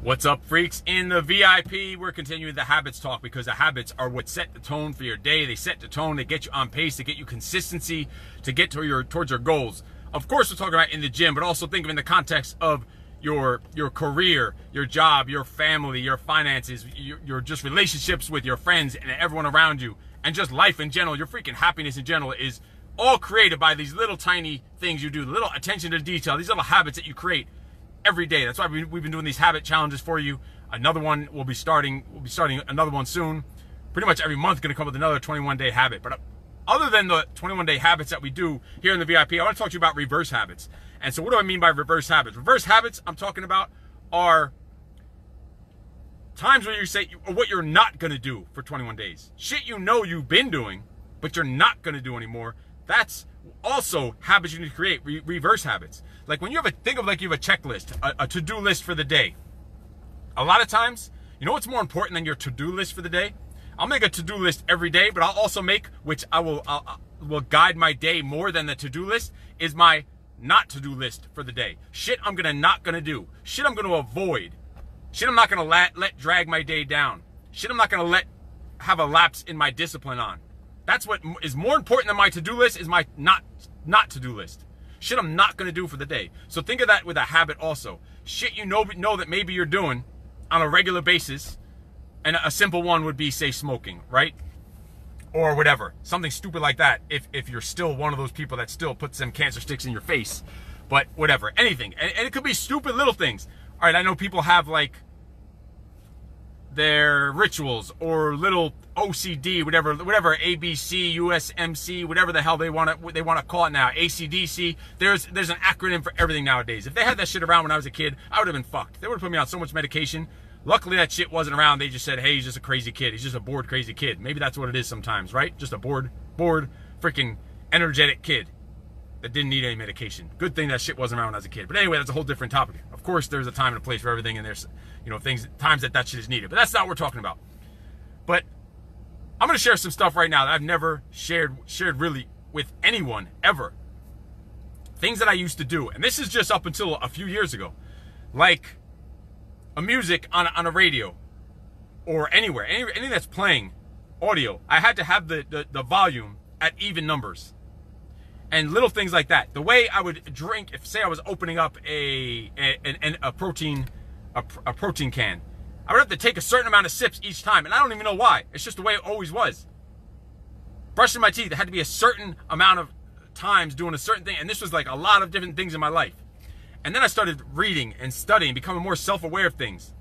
What's up, freaks? In the VIP, we're continuing the habits talk, because the habits are what set the tone for your day. They set the tone, they get you on pace, they get you consistency to get to towards your goals. Of course, we're talking about in the gym, but also think of it in the context of your career, your job, your family, your finances, your just relationships with your friends and everyone around you, and just life in general. Your freaking happiness in general is all created by these little tiny things you do, little attention to detail, these little habits that you create every day. That's why we've been doing these habit challenges for you. Another one will be starting. We'll be starting another one soon. Pretty much every month, going to come up with another 21-day habit. But other than the 21-day habits that we do here in the VIP, I want to talk to you about reverse habits. And so, what do I mean by reverse habits? Reverse habits I'm talking about are times where you say what you're not going to do for 21 days. Shit you know you've been doing, but you're not going to do anymore. That's also habits you need to create, reverse habits. Like when you have think of like you have a checklist, a to-do list for the day. A lot of times, you know what's more important than your to-do list for the day? I'll make a to-do list every day, but I'll also make, which I will guide my day more than the to-do list, is my not to-do list for the day. Shit I'm gonna not gonna do. Shit I'm gonna avoid. Shit I'm not gonna let drag my day down. Shit I'm not gonna let have a lapse in my discipline on. That's what is more important than my to-do list, is my not to-do list. Shit I'm not gonna do for the day. So think of that with a habit also. Shit you know that maybe you're doing on a regular basis, and a simple one would be, say, smoking, right? Or whatever, something stupid like that, if you're still one of those people that still puts them cancer sticks in your face. But whatever, anything. And it could be stupid little things. All right, I know people have like their rituals or little OCD, whatever, ABC, USMC, whatever the hell they want to call it now, ACDC. There's an acronym for everything nowadays. If they had that shit around when I was a kid, I would have been fucked. They would have put me on so much medication. Luckily, that shit wasn't around. They just said, hey, he's just a crazy kid. He's just a bored, crazy kid. Maybe that's what it is sometimes, right? Just a bored, freaking energetic kid that didn't need any medication. Good thing that shit wasn't around when I was a kid. But anyway, that's a whole different topic. Of course, there's a time and a place for everything, and there's, you know, times that shit is needed. But that's not what we're talking about. But I'm gonna share some stuff right now that I've never shared really with anyone ever. Things that I used to do, and this is just up until a few years ago, like a music on a radio or anywhere, anything that's playing audio. I had to have the volume at even numbers. And little things like that. The way I would drink, if say I was opening up a protein can, I would have to take a certain amount of sips each time, and I don't even know why. It's just the way it always was. Brushing my teeth, it had to be a certain amount of times doing a certain thing, and this was like a lot of different things in my life. And then I started reading and studying, becoming more self-aware of things.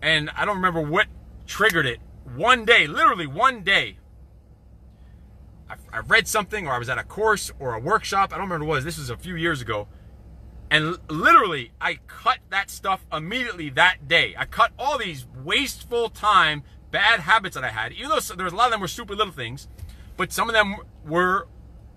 And I don't remember what triggered it. One day, literally one day, I read something, or I was at a course or a workshop. I don't remember what it was. This was a few years ago. And literally, I cut that stuff immediately that day. I cut all these wasteful time, bad habits that I had. Even though there was a lot of them were stupid little things, but some of them were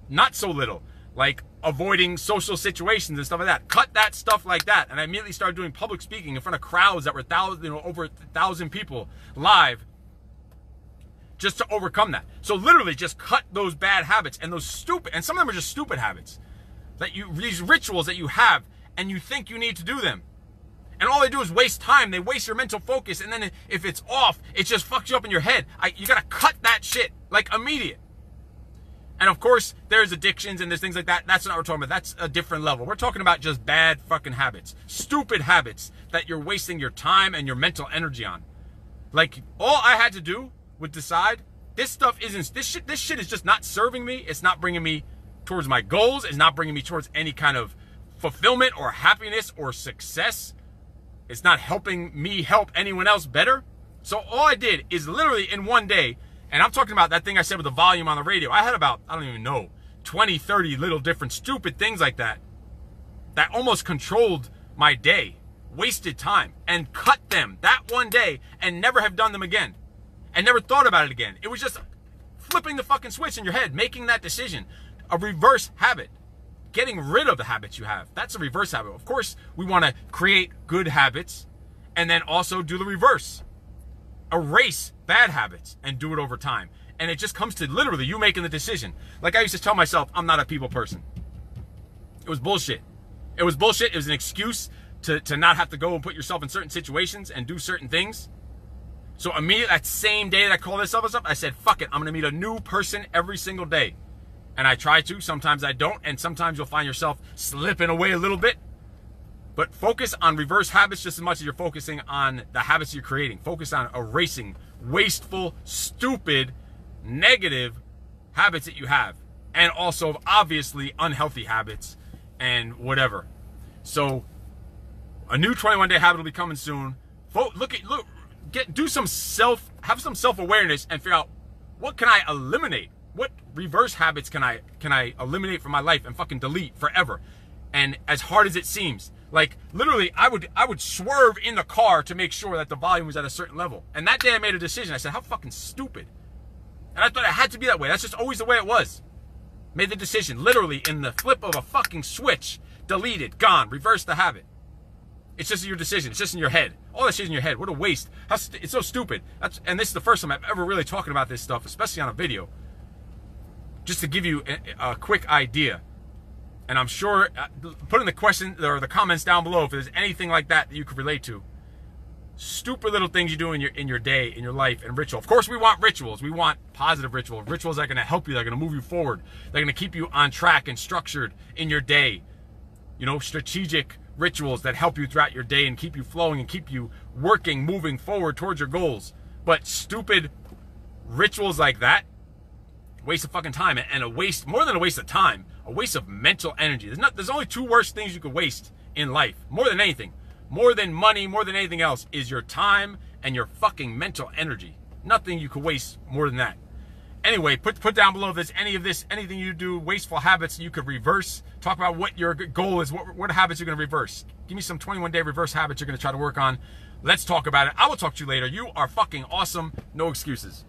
not so little. Like avoiding social situations and stuff like that. Cut that stuff like that. And I immediately started doing public speaking in front of crowds that were over 1,000 people live, just to overcome that. So literally just cut those bad habits and those stupid, and some of them are just stupid habits, these rituals that you have and you think you need to do them. And all they do is waste time. They waste your mental focus. And then if it's off, it just fucks you up in your head. You got to cut that shit, like immediate. And of course, there's addictions and there's things like that. That's not what we're talking about. That's a different level. We're talking about just bad fucking habits, stupid habits that you're wasting your time and your mental energy on. Like all I had to do would decide this stuff isn't, this shit is just not serving me. It's not bringing me towards my goals. It's not bringing me towards any kind of fulfillment or happiness or success. It's not helping me help anyone else better. So all I did is literally in one day, and I'm talking about that thing I said with the volume on the radio, I had about, I don't even know, 20, 30 little different stupid things like that, that almost controlled my day, wasted time, and cut them that one day and never have done them again. And never thought about it again. It was just flipping the fucking switch in your head, making that decision. A reverse habit. Getting rid of the habits you have. That's a reverse habit. Of course, we want to create good habits and then also do the reverse. Erase bad habits and do it over time. And it just comes to literally you making the decision. Like I used to tell myself, I'm not a people person. It was bullshit. It was bullshit. It was an excuse to not have to go and put yourself in certain situations and do certain things. So immediately that same day that I called this office up, I said, fuck it, I'm going to meet a new person every single day. And I try to, sometimes I don't, and sometimes you'll find yourself slipping away a little bit. But focus on reverse habits just as much as you're focusing on the habits you're creating. Focus on erasing wasteful, stupid, negative habits that you have. And also, obviously, unhealthy habits and whatever. So, a new 21-day habit will be coming soon. Have some self-awareness and figure out, what can I eliminate? What reverse habits can I eliminate from my life and fucking delete forever? And as hard as it seems, like literally, I would swerve in the car to make sure that the volume was at a certain level. And that day I made a decision. I said, how fucking stupid. And I thought it had to be that way. That's just always the way it was. Made the decision, literally in the flip of a fucking switch, deleted, gone, reversed the habit. It's just your decision. It's just in your head. All that shit's in your head. What a waste. It's so stupid. And this is the first time I've ever really talking about this stuff, especially on a video. Just to give you a quick idea. And I'm sure, put in the question or the comments down below if there's anything like that that you could relate to. Stupid little things you do in your day, in your life, and ritual. Of course, we want rituals. We want positive rituals. Rituals that are going to help you, that are going to move you forward. They're going to keep you on track and structured in your day. You know, strategic rituals that help you throughout your day and keep you flowing and keep you working, moving forward towards your goals. But stupid rituals like that, waste of fucking time, and a waste, more than a waste of time, a waste of mental energy. There's only two worst things you could waste in life, more than anything. More than money, more than anything else, is your time and your fucking mental energy. Nothing you could waste more than that. Anyway, put down below if there's any of this, anything you do, wasteful habits you could reverse. Talk about what your goal is, what habits you're going to reverse. Give me some 21-day reverse habits you're going to try to work on. Let's talk about it. I will talk to you later. You are fucking awesome. No excuses.